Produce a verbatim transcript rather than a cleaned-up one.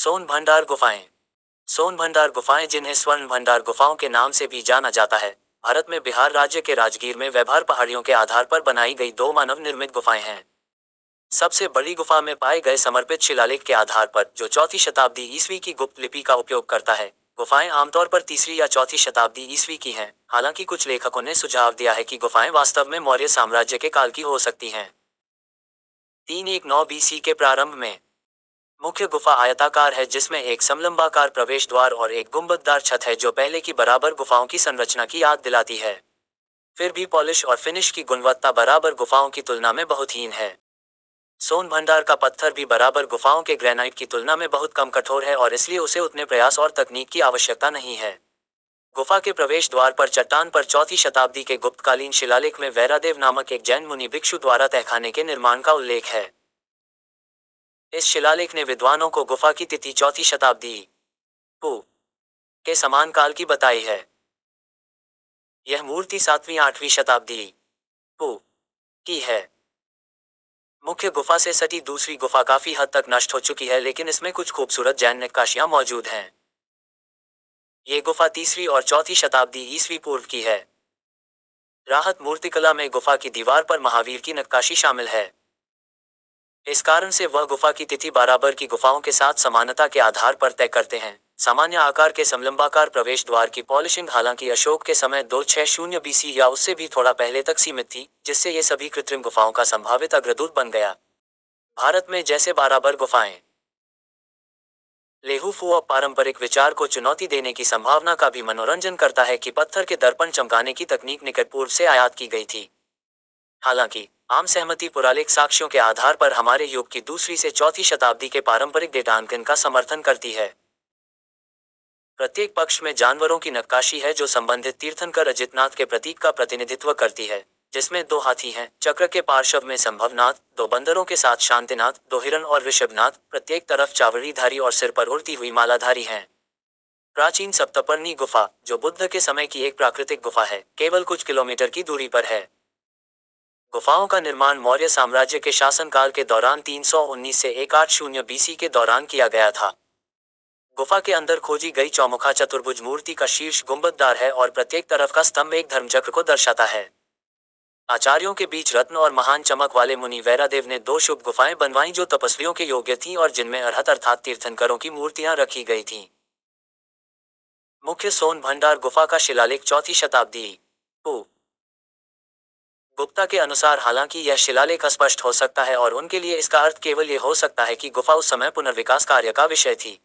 सोन भंडार गुफाएं। सोन भंडार गुफाएं, जिन्हें स्वर्ण भंडार गुफाओं के नाम से भी जाना जाता है, भारत में बिहार राज्य के राजगीर में वैभार पहाड़ियों के आधार पर बनाई गई दो मानव निर्मित गुफाएं हैं। सबसे बड़ी गुफा में पाए गए समर्पित शिलालेख के आधार पर, जो चौथी शताब्दी ईस्वी की गुप्त लिपि का उपयोग करता है, गुफाएं आमतौर पर तीसरी या चौथी शताब्दी ईस्वी की हैं। हालांकि कुछ लेखकों ने सुझाव दिया है कि गुफाएं वास्तव में मौर्य साम्राज्य के काल की हो सकती हैं। तीन एक नौ बीसी के प्रारंभ में मुख्य गुफा आयताकार है, जिसमें एक समलंबाकार प्रवेश द्वार और एक गुंबददार छत है, जो पहले की बराबर गुफाओं की संरचना की याद दिलाती है। फिर भी पॉलिश और फिनिश की गुणवत्ता बराबर गुफाओं की तुलना में बहुत हीन है। सोन भंडार का पत्थर भी बराबर गुफाओं के ग्रेनाइट की तुलना में बहुत कम कठोर है और इसलिए उसे उतने प्रयास और तकनीक की आवश्यकता नहीं है। गुफा के प्रवेश द्वार पर चट्टान पर चौथी शताब्दी के गुप्तकालीन शिलालेख में वैरादेव नामक एक जैन मुनि भिक्षु द्वारा तहखाने के निर्माण का उल्लेख है। इस शिलालेख ने विद्वानों को गुफा की तिथि चौथी शताब्दी पू के समान काल की बताई है। यह मूर्ति सातवीं आठवीं शताब्दी पू की है। मुख्य गुफा से सटी दूसरी गुफा काफी हद तक नष्ट हो चुकी है, लेकिन इसमें कुछ खूबसूरत जैन नक्काशियां मौजूद हैं। ये गुफा तीसरी और चौथी शताब्दी ईस्वी पूर्व की है। राहत मूर्तिकला में गुफा की दीवार पर महावीर की नक्काशी शामिल है। इस कारण से वह गुफा की तिथि बराबर की गुफाओं के साथ समानता के आधार पर तय करते हैं। सामान्य आकार के समलंबाकार प्रवेश द्वार की पॉलिशिंग हालांकि अशोक के समय दो छः शून्य बीसी या उससे भी थोड़ा पहले तक सीमित थी, जिससे ये सभी कृत्रिम गुफाओं का संभावित अग्रदूत बन गया। भारत में जैसे बराबर गुफाएं लेहूफू और पारंपरिक विचार को चुनौती देने की संभावना का भी मनोरंजन करता है कि पत्थर के दर्पण चमकाने की तकनीक निकट पूर्व से आयात की गई थी। हालांकि आम सहमति पुरालेख साक्ष्यों के आधार पर हमारे युग की दूसरी से चौथी शताब्दी के पारंपरिक डेटांकन का समर्थन करती है। प्रत्येक पक्ष में जानवरों की नक्काशी है, जो संबंधित तीर्थंकर अजितनाथ के प्रतीक का प्रतिनिधित्व करती है, जिसमें दो हाथी हैं। चक्र के पार्श्व में संभवनाथ, दो बंदरों के साथ शांतिनाथ, दो हिरण और ऋषभनाथ, प्रत्येक तरफ चावड़ीधारी और सिर पर उड़ती हुई मालाधारी हैं। प्राचीन सप्तपर्णी गुफा, जो बुद्ध के समय की एक प्राकृतिक गुफा है, केवल कुछ किलोमीटर की दूरी पर है। गुफाओं का निर्माण मौर्य साम्राज्य के शासनकाल के दौरान तीन सौ उन्नीस से एक आठ शून्य बीसी के दौरान किया गया था। गुफा के अंदर खोजी गई चौमुखा चतुर्भुज मूर्ति का शीर्ष गुंबददार है और प्रत्येक तरफ का स्तंभ एक धर्मचक्र को दर्शाता है। आचार्यों के बीच रत्न और महान चमक वाले मुनि वैरादेव ने दो शुभ गुफाएं बनवाईं, जो तपस्वियों के योग्य थीं और जिनमें अरहत अर्थात तीर्थंकरों की मूर्तियां रखी गई थीं। मुख्य सोन भंडार गुफा का शिलालेख चौथी शताब्दी पू गुप्ता के अनुसार, हालांकि यह शिलालेख अस्पष्ट हो सकता है और उनके लिए इसका अर्थ केवल ये हो सकता है कि गुफा उस समय पुनर्विकास कार्य का विषय थी।